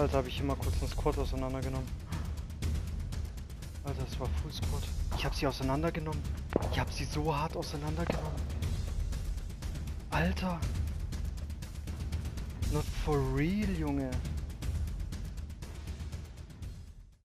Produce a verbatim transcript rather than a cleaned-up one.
Alter, habe ich hier mal kurz einen Squad auseinandergenommen. Alter, das war Full Squad. Ich habe sie auseinandergenommen. Ich habe sie so hart auseinandergenommen. Alter. Not for real, Junge.